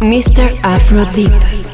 Mr Afro Deep.